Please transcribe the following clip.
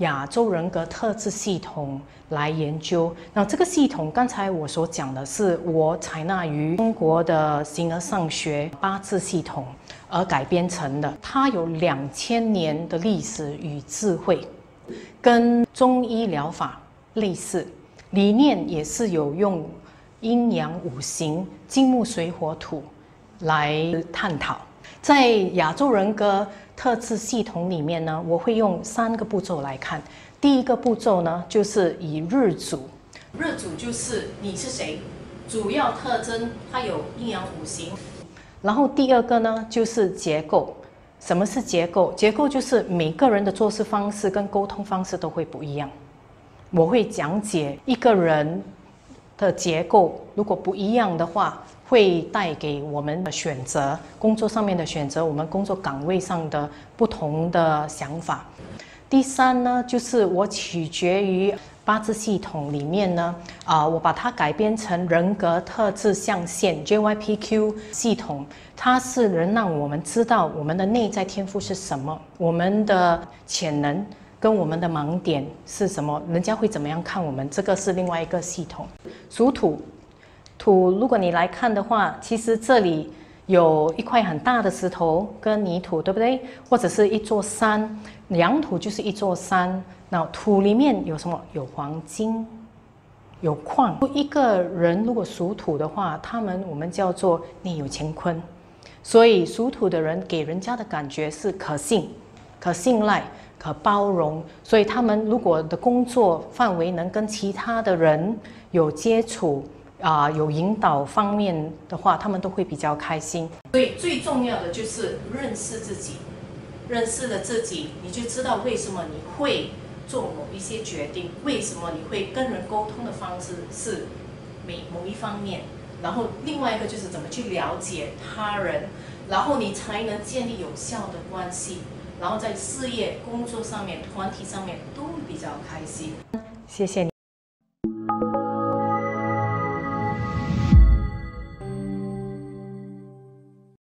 亚洲人格特质系统来研究。那这个系统，刚才我所讲的是我采纳于中国的形而上学八字系统而改编成的。它有2000年的历史与智慧，跟中医疗法类似，理念也是有用阴阳五行、金木水火土来探讨。 在亚洲人格特质系统里面呢，我会用3个步骤来看。第一个步骤呢，就是以日主，日主就是你是谁，主要特征它有阴阳五行。然后第二个呢，就是结构。什么是结构？结构就是每个人的做事方式跟沟通方式都会不一样。我会讲解一个人的结构，如果不一样的话。 会带给我们的选择，工作上面的选择，我们工作岗位上的不同的想法。第三呢，就是我取决于八字系统里面呢，我把它改编成人格特质象限 JYPQ 系统，它是能让我们知道我们的内在天赋是什么，我们的潜能跟我们的盲点是什么，人家会怎么样看我们，这个是另外一个系统。属土。 土，如果你来看的话，其实这里有一块很大的石头跟泥土，对不对？或者是一座山，阳土就是一座山。那土里面有什么？有黄金，有矿。一个人如果属土的话，我们叫做内有乾坤，所以属土的人给人家的感觉是可信、可信赖、可包容。所以他们如果的工作范围能跟其他的人有接触。 有引导方面的话，他们都会比较开心。所以最重要的就是认识自己，认识了自己，你就知道为什么你会做某一些决定，为什么你会跟人沟通的方式是某一方面。然后另外一个就是怎么去了解他人，然后你才能建立有效的关系，然后在事业、工作上面、团体上面都比较开心。谢谢你。